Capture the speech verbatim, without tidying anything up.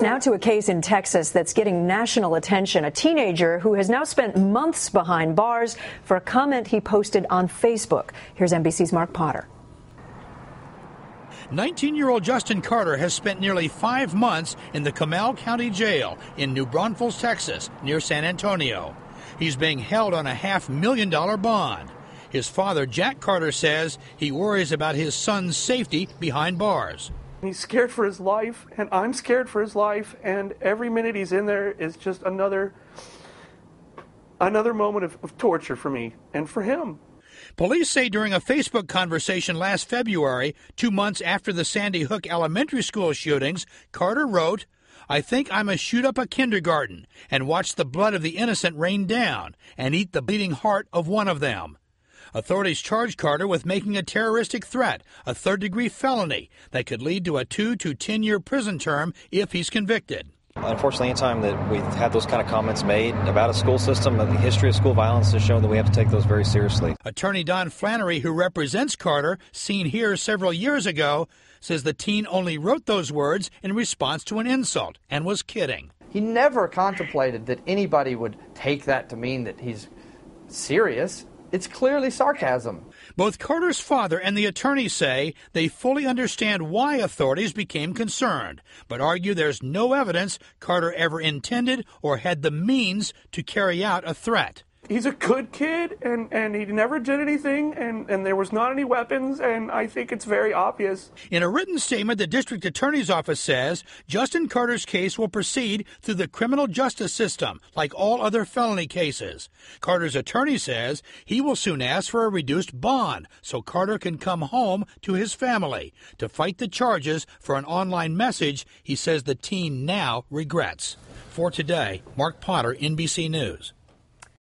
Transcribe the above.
Now to a case in Texas that's getting national attention. A teenager who has now spent months behind bars for a comment he posted on Facebook. Here's N B C's Mark Potter. nineteen-year-old Justin Carter has spent nearly five months in the Comal County Jail in New Braunfels, Texas, near San Antonio. He's being held on a half-million dollar bond. His father, Jack Carter, says he worries about his son's safety behind bars. He's scared for his life, and I'm scared for his life, and every minute he's in there is just another another moment of, of torture for me and for him. Police say during a Facebook conversation last February, two months after the Sandy Hook Elementary School shootings, Carter wrote, "I think I must shoot up a kindergarten and watch the blood of the innocent rain down and eat the bleeding heart of one of them." Authorities charged Carter with making a terroristic threat, a third-degree felony that could lead to a two to ten-year prison term if he's convicted. Unfortunately, any time that we've had those kind of comments made about a school system, the history of school violence has shown that we have to take those very seriously. Attorney Don Flannery, who represents Carter, seen here several years ago, says the teen only wrote those words in response to an insult and was kidding. He never contemplated that anybody would take that to mean that he's serious. It's clearly sarcasm. Both Carter's father and the attorney say they fully understand why authorities became concerned, but argue there's no evidence Carter ever intended or had the means to carry out a threat. He's a good kid, and, and he never did anything, and, and there was not any weapons, and I think it's very obvious. In a written statement, the district attorney's office says Justin Carter's case will proceed through the criminal justice system, like all other felony cases. Carter's attorney says he will soon ask for a reduced bond so Carter can come home to his family to fight the charges for an online message he says the teen now regrets. For today, Mark Potter, N B C News.